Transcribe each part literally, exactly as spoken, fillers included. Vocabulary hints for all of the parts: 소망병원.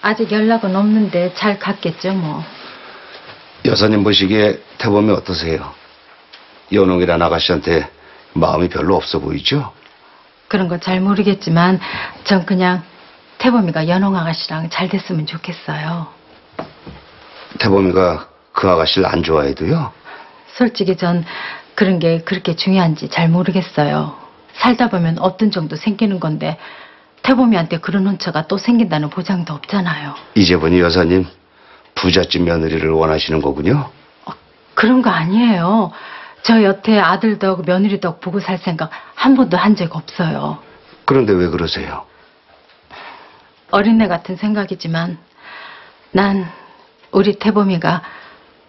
아직 연락은 없는데 잘 갔겠죠 뭐. 여사님 보시기에 태범이 어떠세요? 연홍이란 아가씨한테 마음이 별로 없어 보이죠? 그런 건 잘 모르겠지만 전 그냥 태범이가 연홍 아가씨랑 잘 됐으면 좋겠어요. 태범이가 그 아가씨를 안 좋아해도요? 솔직히 전 그런 게 그렇게 중요한지 잘 모르겠어요. 살다 보면 어떤 정도 생기는 건데 태범이한테 그런 혼처가 또 생긴다는 보장도 없잖아요. 이제 보니 여사님 부잣집 며느리를 원하시는 거군요? 어, 그런 거 아니에요. 저 여태 아들 덕 며느리 덕 보고 살 생각 한 번도 한 적 없어요. 그런데 왜 그러세요? 어린애 같은 생각이지만 난 우리 태범이가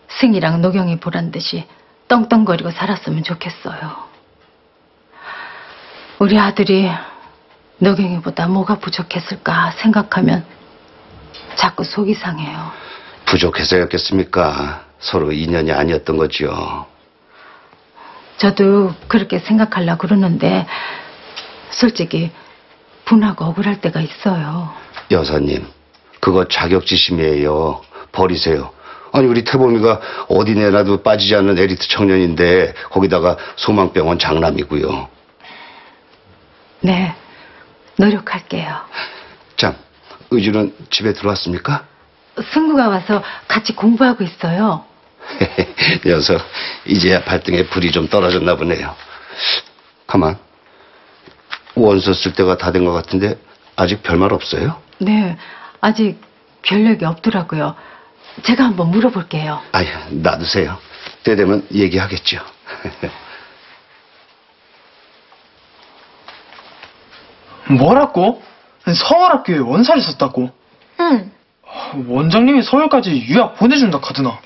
승희랑 노경이 보란 듯이 떵떵거리고 살았으면 좋겠어요. 우리 아들이 노경이보다 뭐가 부족했을까 생각하면 자꾸 속이 상해요. 부족해서였겠습니까? 서로 인연이 아니었던 거지요. 저도 그렇게 생각하려고 그러는데 솔직히 분하고 억울할 때가 있어요. 여사님, 그거 자격지심이에요. 버리세요. 아니 우리 태범이가 어디내라도 빠지지 않는 엘리트 청년인데 거기다가 소망병원 장남이고요. 네, 노력할게요. 참, 의주는 집에 들어왔습니까? 승구가 와서 같이 공부하고 있어요. 녀석, 이제야 발등에 불이 좀 떨어졌나 보네요. 가만, 원서 쓸 때가 다 된 것 같은데 아직 별말 없어요? 네, 아직 별 얘기 없더라고요. 제가 한번 물어볼게요. 아유, 놔두세요. 때 되면 얘기하겠죠. 뭐라고? 서울학교에 원사를 썼다고? 응. 원장님이 서울까지 유학 보내준다 카드나?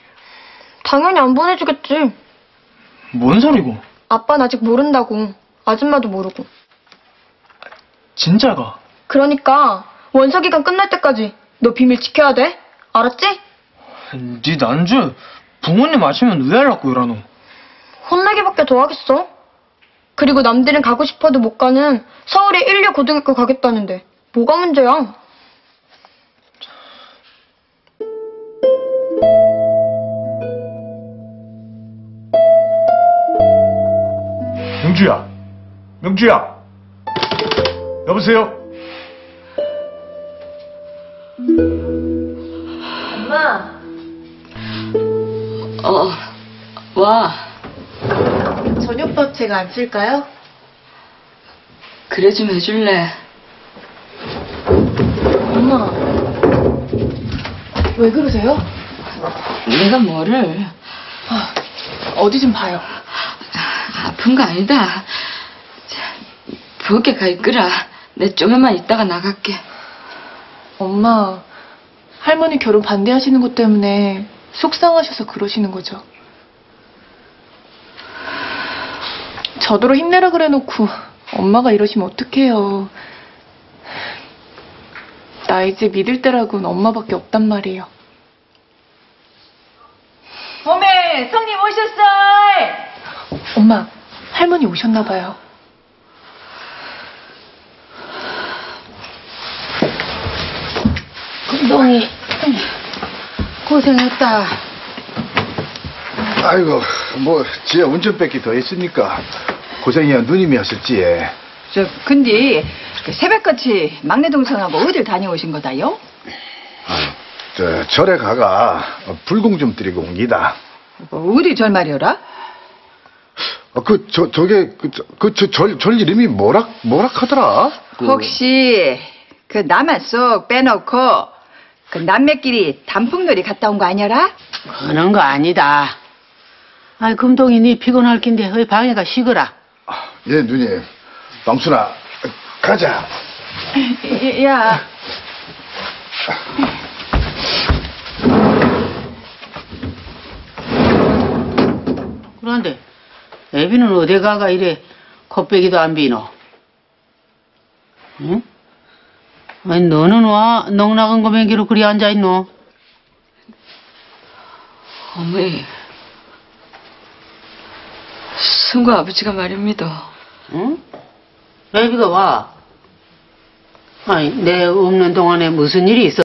당연히 안 보내주겠지. 뭔 소리고? 아빠는 아직 모른다고. 아줌마도 모르고. 진짜가? 그러니까 원서 기간 끝날 때까지 너 비밀 지켜야 돼. 알았지? 네 난주 부모님 아시면 의아할라고 이라노. 혼나기밖에 더 하겠어. 그리고 남들은 가고 싶어도 못 가는 서울의 일 류 고등학교 가겠다는데 뭐가 문제야? 명주야! 명주야! 여보세요? 엄마! 어, 와. 저녁밥 제가 안 쓸까요? 그래 좀 해줄래? 엄마, 왜 그러세요? 내가 뭐를? 아, 어디 좀 봐요. 아픈 거 아니다. 부엌에 가 있거라. 내 좀만 있다가 나갈게. 엄마, 할머니 결혼 반대하시는 것 때문에 속상하셔서 그러시는 거죠. 저더러 힘내라 그래놓고 엄마가 이러시면 어떡해요. 나 이제 믿을 때라고는 엄마밖에 없단 말이에요. 어메, 성님 오셨어. 엄마, 할머니 오셨나 봐요. 금동이 고생했다. 아이고, 뭐 지야 운전뺏기 더 했으니까 고생이야 누님이었을지. 저 근데 새벽같이 막내 동생하고 어딜 다녀오신 거다요? 아, 저 절에 가가 불공 좀 드리고 옵니다. 뭐, 어디 절 말이여라? 아, 그 저 저게 그 저 절 절 이름이 뭐라 뭐라 하더라? 그... 혹시 그 남한 쏙 빼놓고 그 남매끼리 단풍놀이 갔다 온 거 아니라? 그런 거 아니다. 아이, 금동이 니 피곤할 낀데 어이 방에 가 쉬거라. 아, 예 누님. 남순아, 가자. 야. 그런데 애비는 어디 가가 이래 코빼기도 안 비노? 응? 아니, 너는 와 넉나간 거맹기로 그리 앉아있노? 어머니, 승구 아버지가 말입니다. 응? 애비가 와. 아니, 내 없는 동안에 무슨 일이 있어?